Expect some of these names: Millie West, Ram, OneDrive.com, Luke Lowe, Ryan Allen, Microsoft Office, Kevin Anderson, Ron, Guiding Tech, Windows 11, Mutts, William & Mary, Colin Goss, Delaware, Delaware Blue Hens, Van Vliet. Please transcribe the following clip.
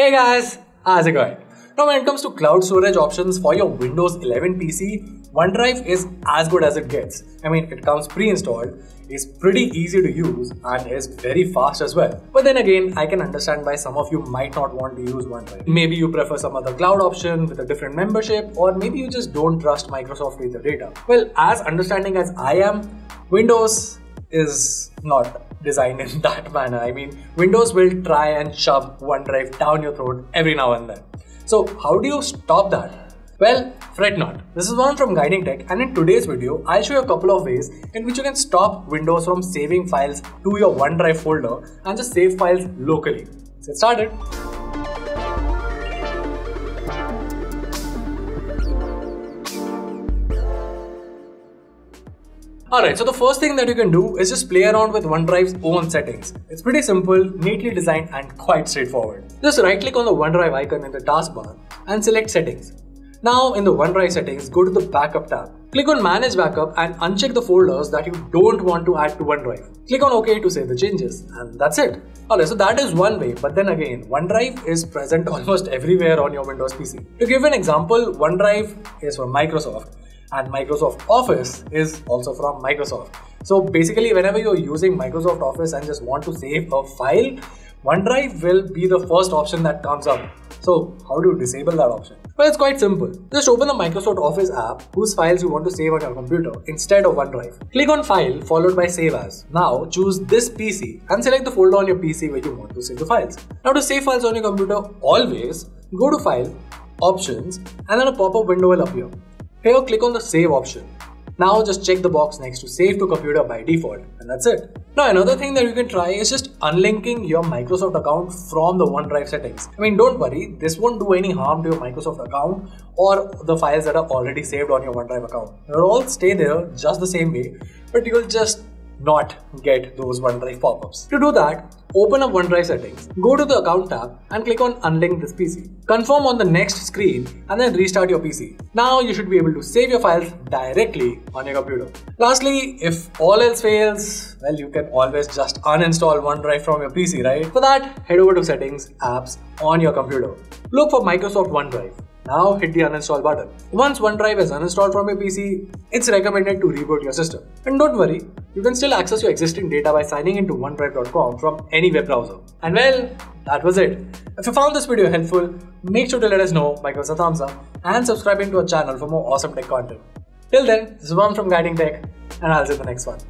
Hey guys, how's it going? Now when it comes to cloud storage options for your Windows 11 PC, OneDrive is as good as it gets. I mean, it comes pre-installed, is pretty easy to use and is very fast as well. But then again, I can understand why some of you might not want to use OneDrive. Maybe you prefer some other cloud option with a different membership, or maybe you just don't trust Microsoft with your data. Well, as understanding as I am, Windows is not designed in that manner. I mean, Windows will try and shove OneDrive down your throat every now and then. So how do you stop that? Well, fret not. This is Ron from Guiding Tech, and in today's video, I'll show you a couple of ways in which you can stop Windows from saving files to your OneDrive folder and just save files locally. Let's get started. Alright, so the first thing that you can do is just play around with OneDrive's own settings. It's pretty simple, neatly designed and quite straightforward. Just right click on the OneDrive icon in the taskbar and select settings. Now in the OneDrive settings, go to the backup tab. Click on manage backup and uncheck the folders that you don't want to add to OneDrive. Click on OK to save the changes and that's it. Alright, so that is one way, but then again, OneDrive is present almost everywhere on your Windows PC. To give an example, OneDrive is from Microsoft, and Microsoft Office is also from Microsoft. So basically, whenever you're using Microsoft Office and just want to save a file, OneDrive will be the first option that comes up. So how do you disable that option? Well, it's quite simple. Just open the Microsoft Office app whose files you want to save on your computer instead of OneDrive. Click on File followed by Save As. Now choose This PC and select the folder on your PC where you want to save the files. Now to save files on your computer, always go to File, Options, and then a pop-up window will appear. Here click on the save option. Now just check the box next to save to computer by default and that's it. Now another thing that you can try is just unlinking your Microsoft account from the OneDrive settings. I mean, don't worry, this won't do any harm to your Microsoft account or the files that are already saved on your OneDrive account. They'll all stay there just the same way, but you'll just not get those OneDrive pop-ups. To do that, open up OneDrive settings, go to the account tab and click on unlink this PC. Confirm on the next screen and then restart your PC. Now you should be able to save your files directly on your computer. Lastly, if all else fails, well, you can always just uninstall OneDrive from your PC, right? For that, head over to settings, apps on your computer. Look for Microsoft OneDrive. Now hit the uninstall button. Once OneDrive is uninstalled from your PC, it's recommended to reboot your system. And don't worry, you can still access your existing data by signing into OneDrive.com from any web browser. And well, that was it. If you found this video helpful, make sure to let us know by giving us a thumbs up and subscribing to our channel for more awesome tech content. Till then, this is Ram from Guiding Tech and I'll see you in the next one.